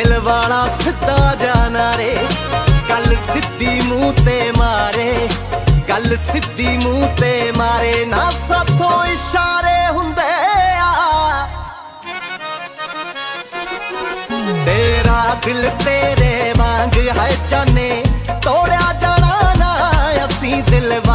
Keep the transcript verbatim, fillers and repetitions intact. दिल वाला सीधा जाना रे, गल सीधी मुँह ते मारे, गल सीधी मुँह ते मारे, ना साथों इशारे हुंदे आ। तेरा दिल तेरे वांग है जाने तोड़िया जाना ना असीं दिल।